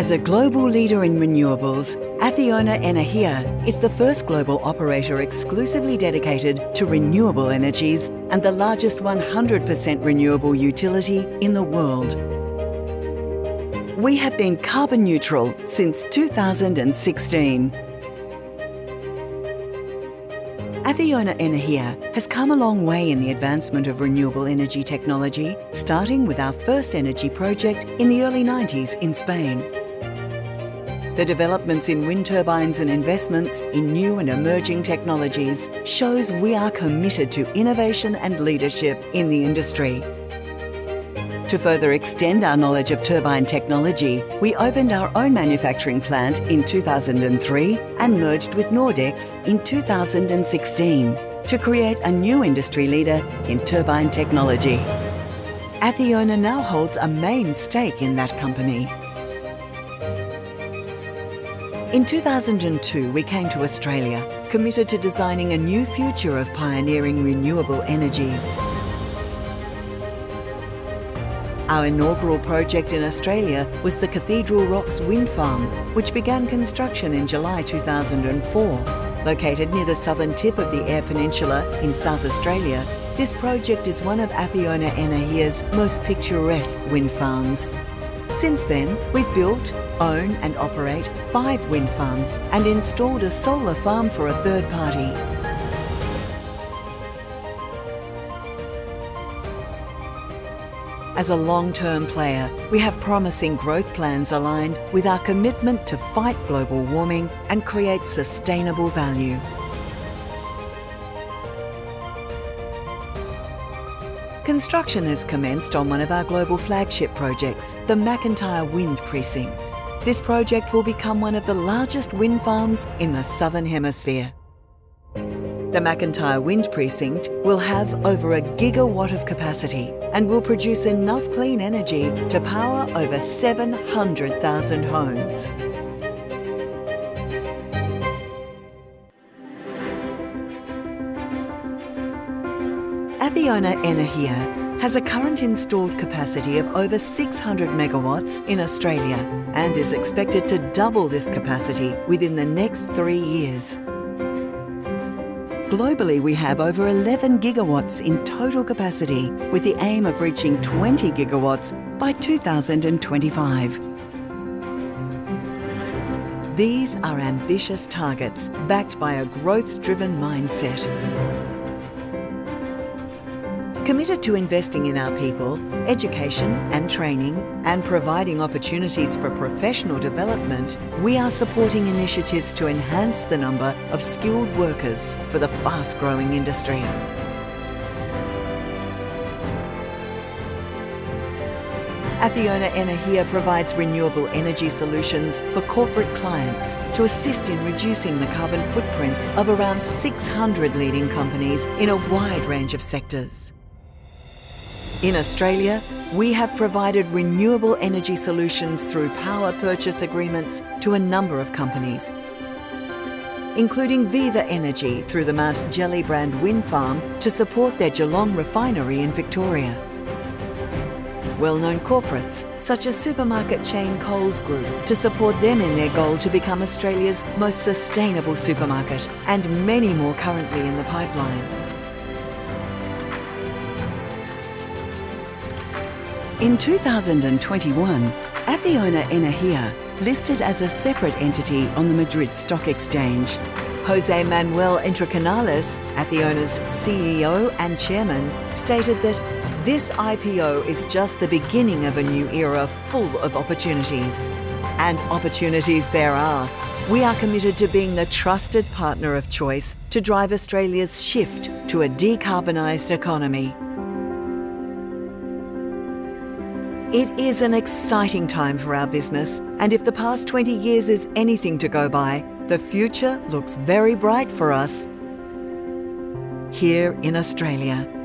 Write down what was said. As a global leader in renewables, ACCIONA Energía is the first global operator exclusively dedicated to renewable energies and the largest 100% renewable utility in the world. We have been carbon neutral since 2016. ACCIONA Energía has come a long way in the advancement of renewable energy technology, starting with our first energy project in the early 90s in Spain. The developments in wind turbines and investments in new and emerging technologies shows we are committed to innovation and leadership in the industry. To further extend our knowledge of turbine technology, we opened our own manufacturing plant in 2003 and merged with Nordex in 2016 to create a new industry leader in turbine technology. ACCIONA now holds a main stake in that company. In 2002, we came to Australia, committed to designing a new future of pioneering renewable energies. Our inaugural project in Australia was the Cathedral Rocks Wind Farm, which began construction in July 2004. Located near the southern tip of the Eyre Peninsula in South Australia, this project is one of ACCIONA Energía's most picturesque wind farms. Since then, we've built, own and operate 5 wind farms and installed a solar farm for a third party. As a long-term player, we have promising growth plans aligned with our commitment to fight global warming and create sustainable value. Construction has commenced on one of our global flagship projects, the MacIntyre Wind Precinct. This project will become one of the largest wind farms in the Southern Hemisphere. The MacIntyre Wind Precinct will have over a gigawatt of capacity and will produce enough clean energy to power over 700,000 homes. ACCIONA Energía has a current installed capacity of over 600 megawatts in Australia and is expected to double this capacity within the next 3 years. Globally, we have over 11 gigawatts in total capacity, with the aim of reaching 20 gigawatts by 2025. These are ambitious targets, backed by a growth-driven mindset. Committed to investing in our people, education and training, and providing opportunities for professional development, we are supporting initiatives to enhance the number of skilled workers for the fast-growing industry. ACCIONA Energía provides renewable energy solutions for corporate clients to assist in reducing the carbon footprint of around 600 leading companies in a wide range of sectors. In Australia, we have provided renewable energy solutions through power purchase agreements to a number of companies, including Viva Energy through the Mount Jellybrand Wind Farm to support their Geelong refinery in Victoria. Well-known corporates such as supermarket chain Coles Group to support them in their goal to become Australia's most sustainable supermarket, and many more currently in the pipeline. In 2021, ACCIONA Energía listed as a separate entity on the Madrid Stock Exchange. Jose Manuel Entrecanales, ACCIONA's CEO and chairman, stated that this IPO is just the beginning of a new era full of opportunities. And opportunities there are. We are committed to being the trusted partner of choice to drive Australia's shift to a decarbonised economy. It is an exciting time for our business, and if the past 20 years is anything to go by, the future looks very bright for us here in Australia.